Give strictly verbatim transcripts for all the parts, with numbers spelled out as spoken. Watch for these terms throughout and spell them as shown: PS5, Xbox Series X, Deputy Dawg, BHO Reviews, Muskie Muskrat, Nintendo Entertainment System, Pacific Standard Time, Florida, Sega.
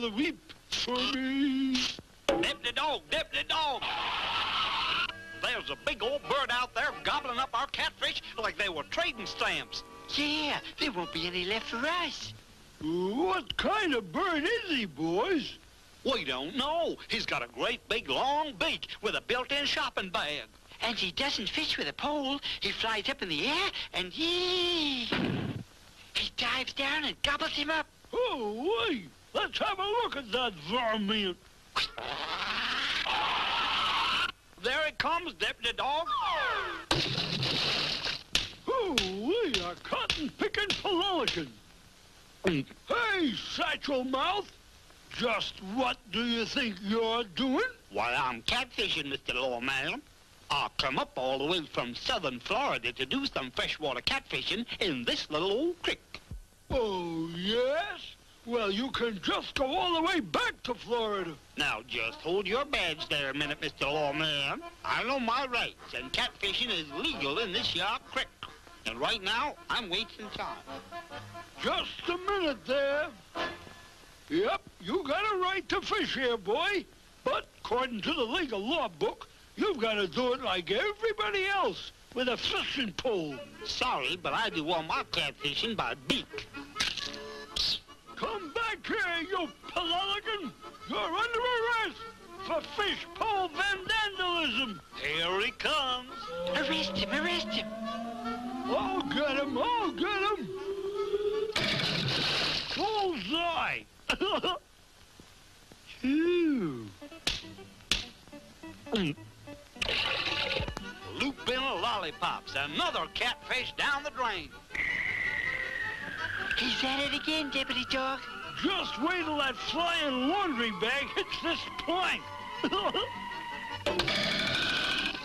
mother weep for me. Deputy Dawg, Deputy Dawg. There's a big old bird out there gobbling up our catfish like they were trading stamps. Yeah, there won't be any left for us. What kind of bird is he, boys? We don't know. He's got a great big long beak with a built-in shopping bag. And he doesn't fish with a pole. He flies up in the air and he... he dives down and gobbles him up. Oh, wait. Let's have a look at that vermin. There it comes, Deputy Dawg. Oh, we are cotton-picking pelican. Hey, satchel mouth. Just what do you think you're doing? Why, I'm catfishing, Mister Lawman. I come up all the way from southern Florida to do some freshwater catfishing in this little old creek. Oh, yes? Well, you can just go all the way back to Florida. Now, just hold your badge there a minute, Mister Lawman. I know my rights, and catfishing is legal in this here creek. And right now, I'm wasting time. Just a minute there. Yep, you got a right to fish here, boy. But according to the legal law book, you've got to do it like everybody else, with a fishing pole. Sorry, but I do all my catfishing by beak. Come back here, you pelican! You're under arrest for fish pole vandalism! Here he comes! Arrest him, arrest him! I'll get him, I'll get him! Bullseye! Phew! Loop in a lollipops, another catfish down the drain. He's at it again, Deputy Dawg. Just wait till that flying laundry bag hits this plank.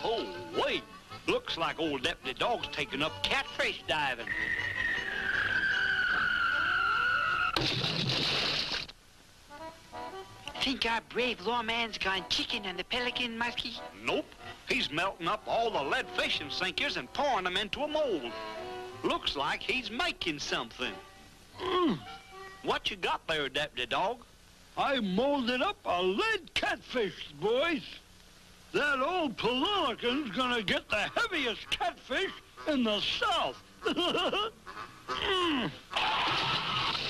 Oh, wait. Looks like old Deputy Dawg's taking up catfish diving. Think our brave lawman's gone chicken on the pelican, Muskie? Nope. He's melting up all the lead fishing sinkers and pouring them into a mold. Looks like he's making something. Mm. What you got there, Deputy Dawg? I molded up a lead catfish, boys. That old pelican's gonna get the heaviest catfish in the South. Mm.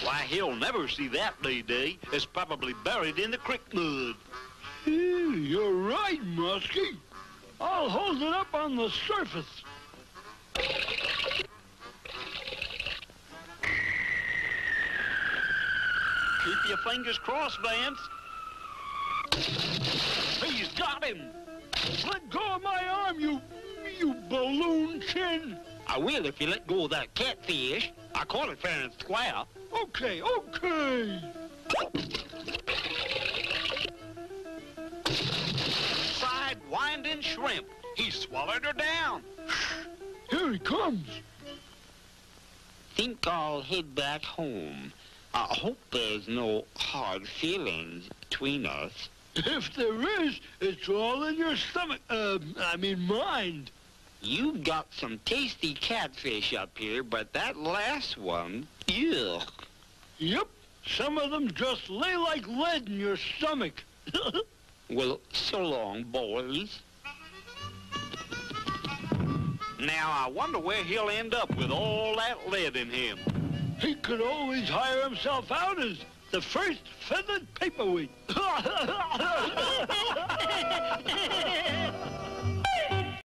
Why, he'll never see that, D D. It's probably buried in the creek mud. You're right, Muskie. I'll hold it up on the surface. Keep your fingers crossed, Vance. He's got him. Let go of my arm, you, you balloon chin. I will if you let go of that catfish. I caught it fair and square. Okay, okay. Side-winding shrimp. He swallowed her down. Here he comes. Think I'll head back home. I hope there's no hard feelings between us. If there is, it's all in your stomach. Uh, I mean, mind. You've got some tasty catfish up here, but that last one, ew. Yep, some of them just lay like lead in your stomach. Well, so long, boys. Now, I wonder where he'll end up with all that lead in him. He could always hire himself out as the first feathered paperweight.